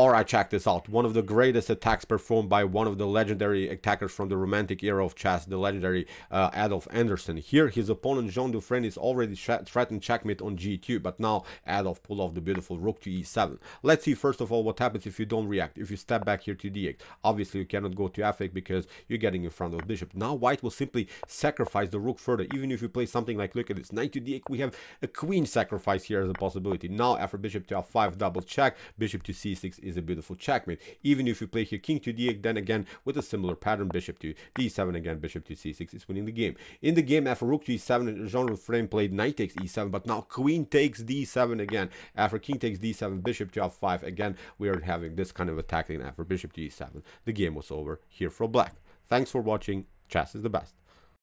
All right, check this out. One of the greatest attacks performed by one of the legendary attackers from the Romantic era of chess, the legendary Adolf Anderssen. Here, his opponent Jean Dufresne is already threatened checkmate on g2, but now Adolf pulled off the beautiful rook to e7. Let's see first of all what happens if you don't react, if you step back here to d8. Obviously, you cannot go to f8 because you're getting in front of bishop. Now, white will simply sacrifice the rook further. Even if you play something like, look at this, knight to d8, we have a queen sacrifice here as a possibility. Now, after bishop to f5, double check, bishop to c6 is a beautiful checkmate. Even if you play here king to d8, then again with a similar pattern, bishop to d7, again bishop to c6 is winning the game. In the game after rook to e7, Jean Dufresne played knight takes e7, but now queen takes d7 again. After king takes d7, bishop to f5, again we are having this kind of attack. And after bishop to e7, the game was over here for black. Thanks for watching. Chess is the best.